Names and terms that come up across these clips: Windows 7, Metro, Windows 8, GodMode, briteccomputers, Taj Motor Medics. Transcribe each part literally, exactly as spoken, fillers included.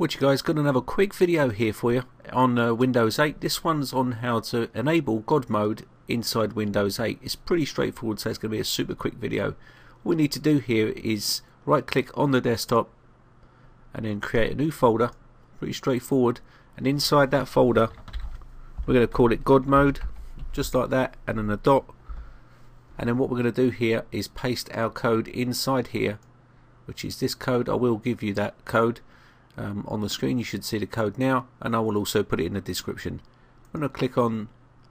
What you guys, got another quick video here for you on uh, Windows eight. This one's on how to enable GodMode inside Windows eight. It's pretty straightforward, so it's going to be a super quick video. What we need to do here is right click on the desktop and then create a new folder. Pretty straightforward. And inside that folder we're going to call it GodMode, just like that, and then a dot. And then what we're going to do here is paste our code inside here, which is this code. I will give you that code. Um, on the screen you should see the code now, and I will also put it in the description. When I click on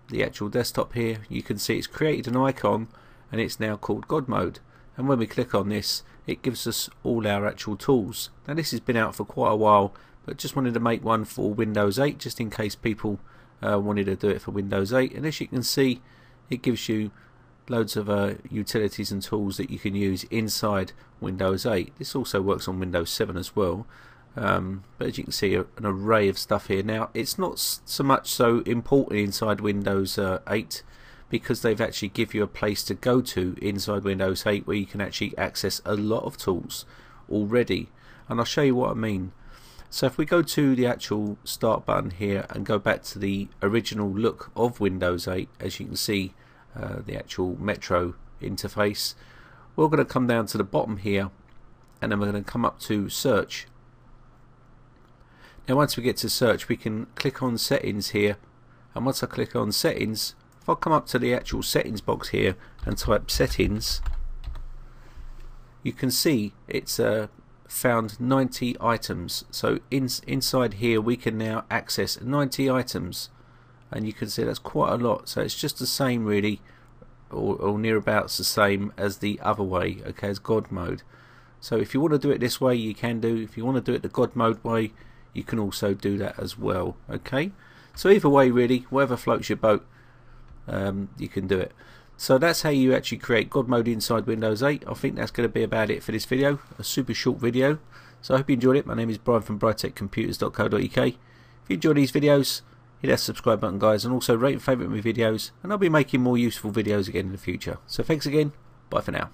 the actual desktop here, you can see it's created an icon and it's now called GodMode, and when we click on this it gives us all our actual tools. Now this has been out for quite a while, but just wanted to make one for Windows eight just in case people uh, wanted to do it for Windows eight, and as you can see it gives you loads of uh, utilities and tools that you can use inside Windows eight. This also works on Windows seven as well. Um, but as you can see, an array of stuff here. Now it's not so much so important inside Windows eight because they've actually give you a place to go to inside Windows eight where you can actually access a lot of tools already, and I'll show you what I mean. So if we go to the actual start button here and go back to the original look of Windows eight, as you can see uh, the actual Metro interface, we're going to come down to the bottom here and then we're going to come up to search. Now once we get to search we can click on settings here, and once I click on settings, if I come up to the actual settings box here and type settings, you can see it's uh, found ninety items. So in, inside here we can now access ninety items, and you can see that's quite a lot. So it's just the same really, or, or nearabouts the same as the other way, okay, as GodMode. So if you want to do it this way you can do, if you want to do it the GodMode way you can also do that as well, okay? So either way really, whatever floats your boat, um, you can do it. So that's how you actually create GodMode inside Windows eight. I think that's going to be about it for this video, a super short video. So I hope you enjoyed it. My name is Brian from britec computers dot co dot U K. If you enjoy these videos, hit that subscribe button guys, and also rate and favourite my videos, and I'll be making more useful videos again in the future. So thanks again, bye for now.